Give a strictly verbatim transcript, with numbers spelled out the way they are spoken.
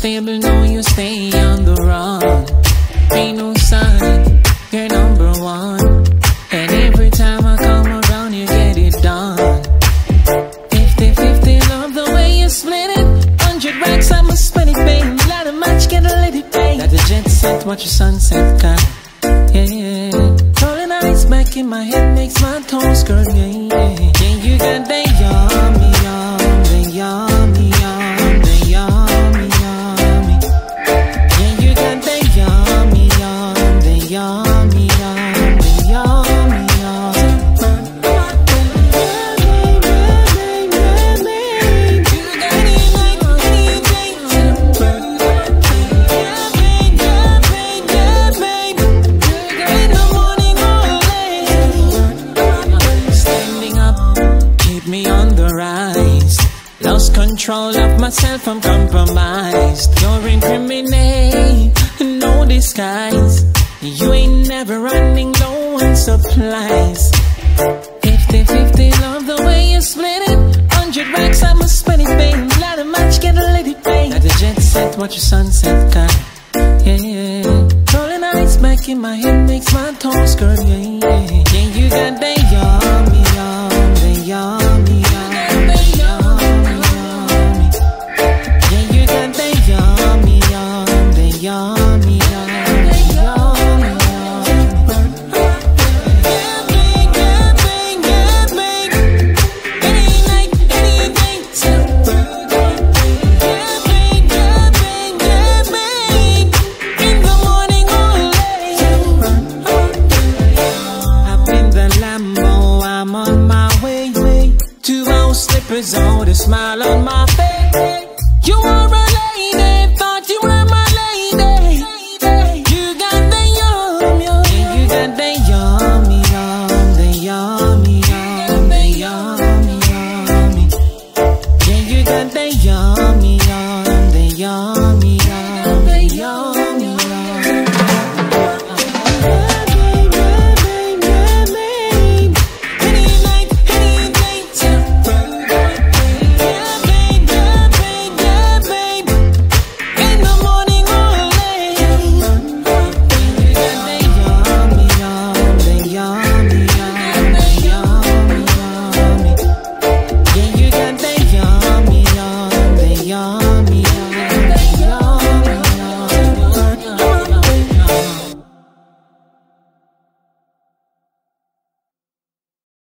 Stable, no, you stay on the run. Ain't no sign, you're number one. And every time I come around, you get it done. fifty fifty, love the way you split it. one hundred racks, I'ma spend it, babe. Light a match, get a lady, babe. Got the jet set, watch the sunset, cut. Yeah, yeah. Rolling eyes back in my head makes my toes curl, yeah, yeah. Yeah, you got that yummy, yummy, yummy, yummy. Control of myself, I'm compromised. You're incriminating, no disguise. You ain't never running low on supplies. fifty fifty, love the way you split it. one hundred racks, I'ma spend it, babe. Light a match, get a lady, babe. Got the jet set, watch the sunset, cut. Yeah, yeah. Rolling eyes back in my head makes my toes curl, yeah, yeah. Yeah, you got that yummy, yummy, yummy, yummy. Lambo, I'm on my way, way to our slippers, oh, the smile on my